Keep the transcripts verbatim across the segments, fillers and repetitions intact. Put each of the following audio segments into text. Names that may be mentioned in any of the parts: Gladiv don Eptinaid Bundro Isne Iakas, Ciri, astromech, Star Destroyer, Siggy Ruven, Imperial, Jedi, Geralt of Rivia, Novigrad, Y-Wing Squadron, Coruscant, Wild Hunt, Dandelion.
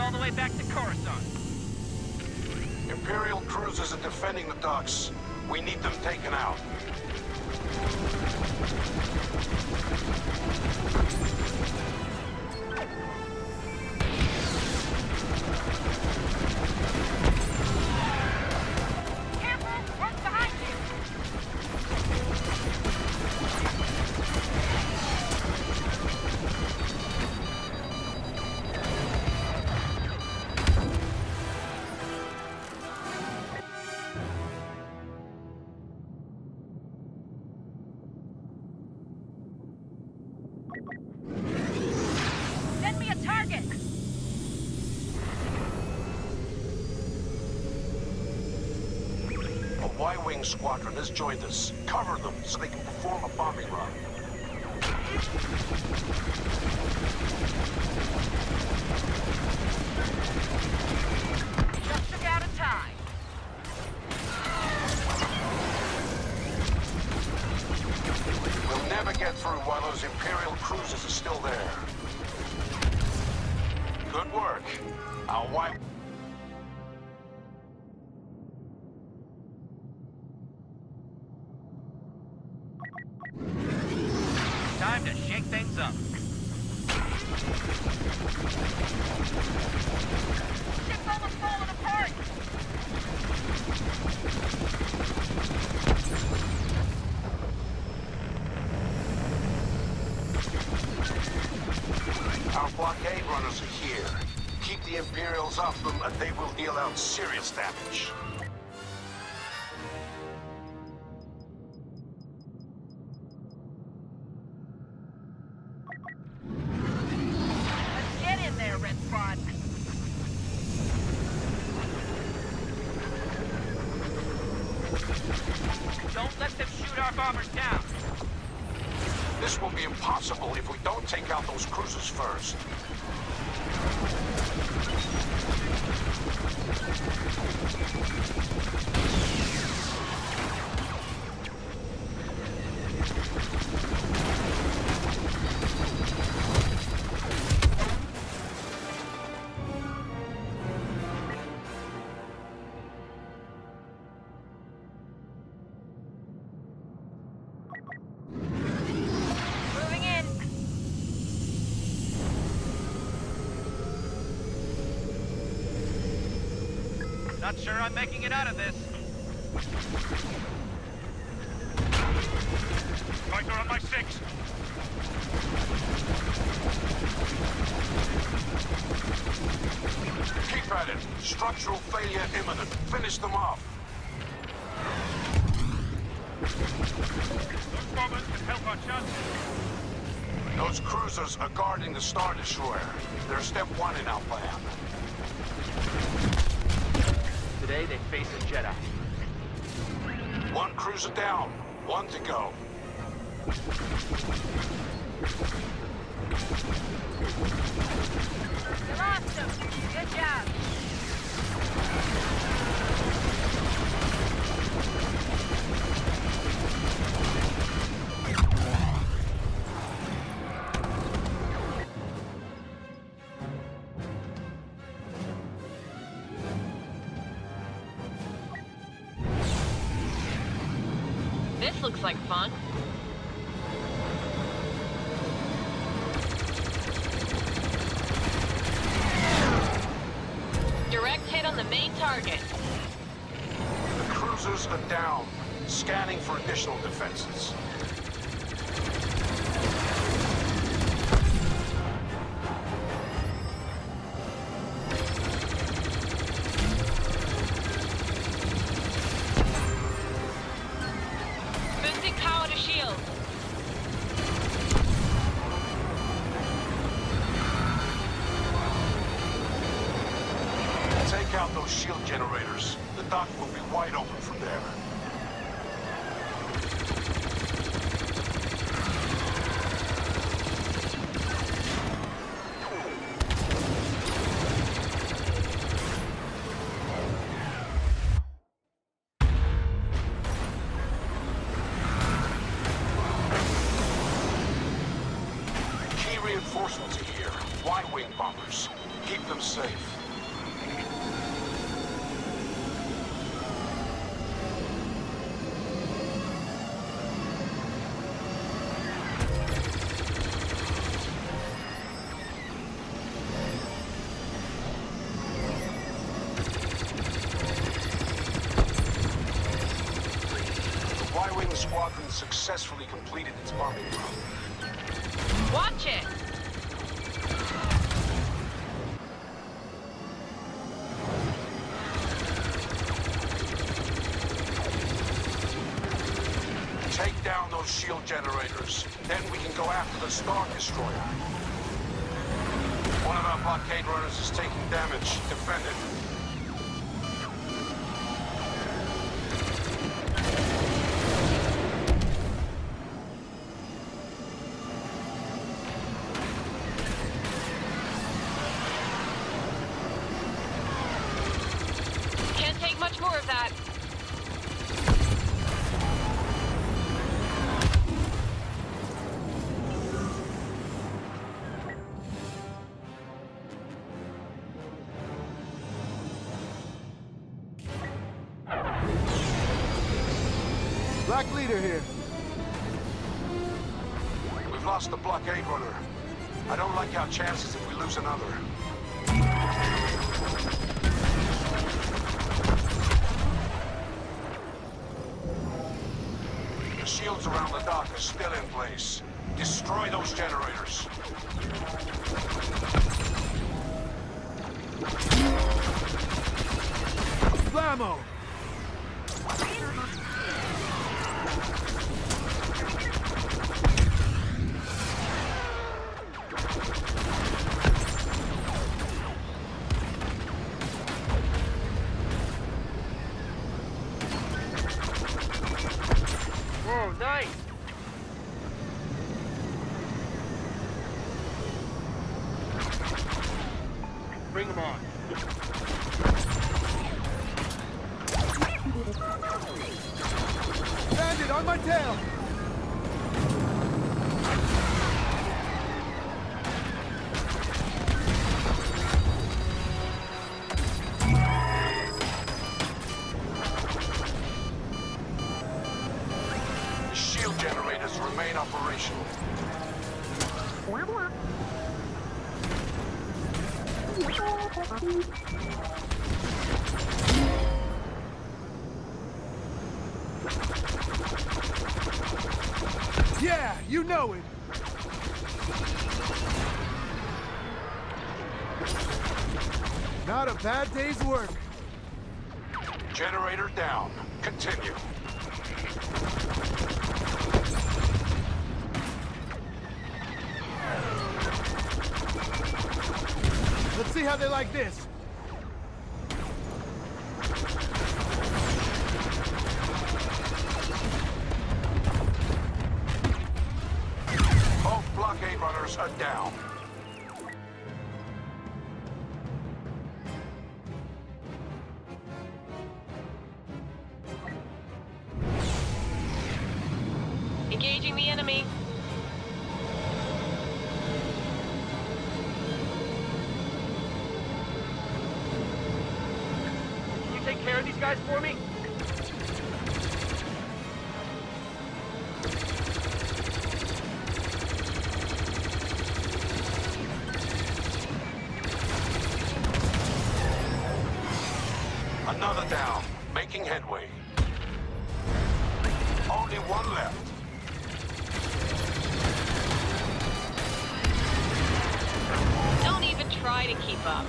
all the way back to Coruscant. Imperial cruisers are defending the docks. We need them taken out. Y-Wing Squadron has joined us. Cover them so they can perform a bombing run. Just about a time. We'll never get through while those Imperial cruisers are still there. Good work. Our Y- Time to shake things up. Ship's almost falling apart! Our blockade runners are here. Keep the Imperials off them and they will deal out serious damage. Don't let them shoot our bombers down. This will be impossible if we don't take out those cruisers first. Not sure I'm making it out of this. Fighter on my six. Keep at it. Structural failure imminent. Finish them off. Those bombers can help our chances. Those cruisers are guarding the Star Destroyer. They're step one in our plan. Today they face a Jedi. One cruiser down, one to go. You lost them. Good job. This looks like fun. Direct hit on the main target. The cruisers are down, scanning for additional defenses. Those shield generators. The dock will be wide open from there. Key reinforcements are here. Y-Wing Coruscant bombers. Keep them safe. Y-Wing Squadron successfully completed its bombing run. Watch it! Take down those shield generators. Then we can go after the Star Destroyer. One of our blockade runners is taking damage. Defend it. Much more of that. Black leader here. We've lost the blockade runner. I don't like our chances if we lose another. Shields around the dock are still in place. Destroy those generators. Blammo! Oh, nice! Bring them on. Bandit on my tail! Generators remain operational. Yeah, you know it. Not a bad day's work. Generator down. Continue. Let's see how they like this. Both blockade runners are down. Engaging the enemy. Take care of these guys for me? Another down, making headway. Only one left. Don't even try to keep up.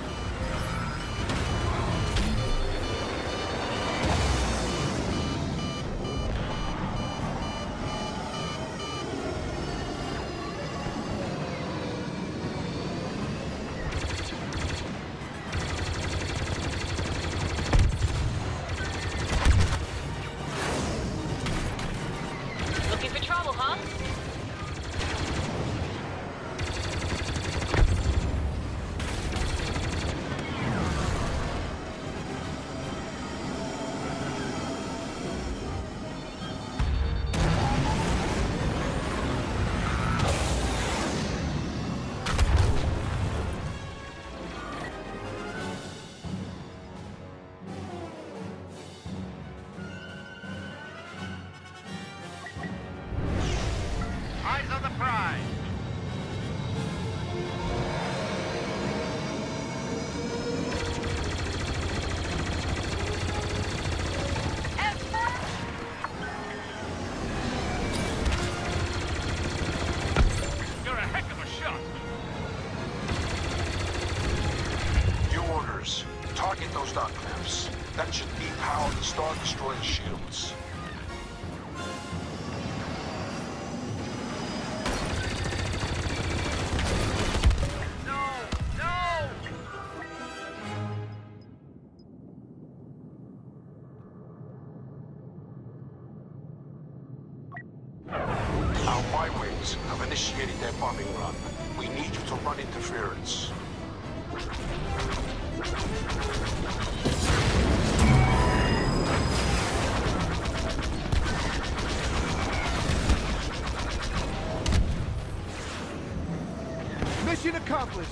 get those dot clamps. That should depower the Star Destroyer shields. Have initiated their bombing run. We need you to run interference. Mission accomplished.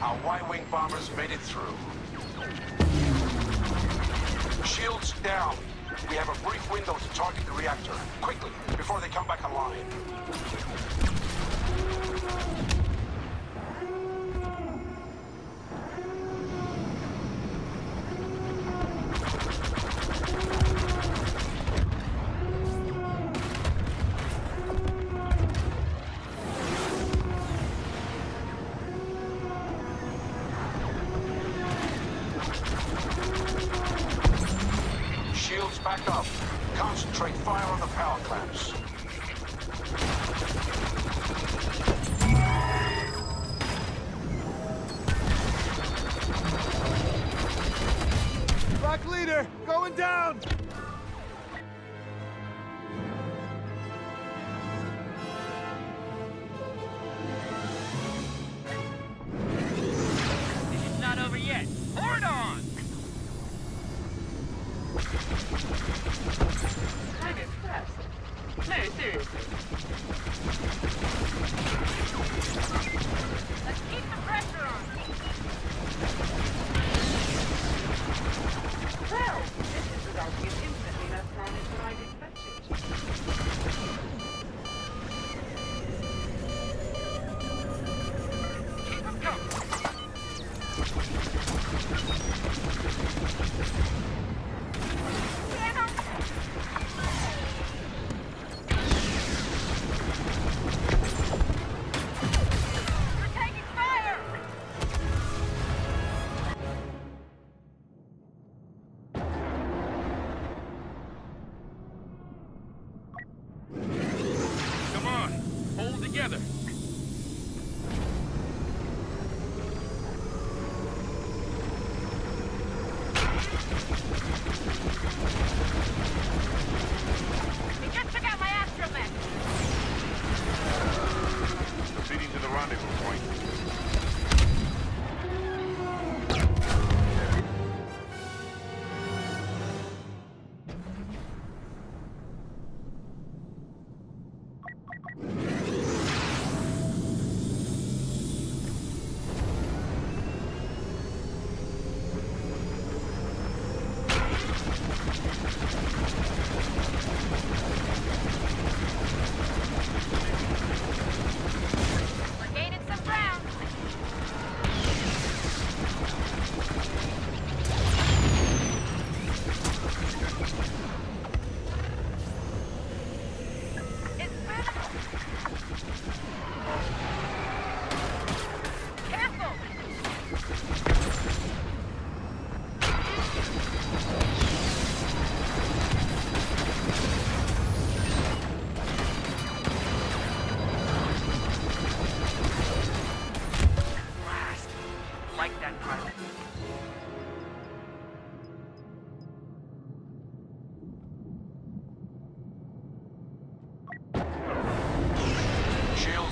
Our Y-Wing bombers made it through. Shields down. We have a brief window to target the reactor. Quickly, before they come back online. Shields back up. Concentrate fire on the power clamps. Black leader, going down! I'm impressed. No, seriously. Let's keep the pressure on. Well, this is resulting in infinitely less damage than I expected. Keep them coming. Together. We just took out my astromech. Proceeding to the rendezvous point.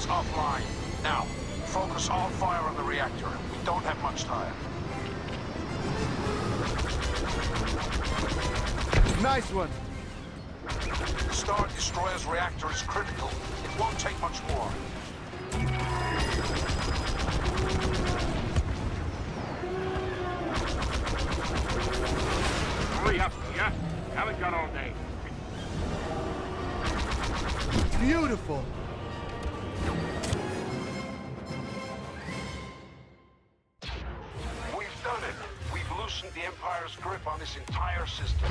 Offline. Now, focus all fire on the reactor. We don't have much time. Nice one. Star Destroyer's reactor is critical. It won't take much more. Hurry up, yeah? Haven't got all day. Beautiful. loosened the Empire's grip on this entire system.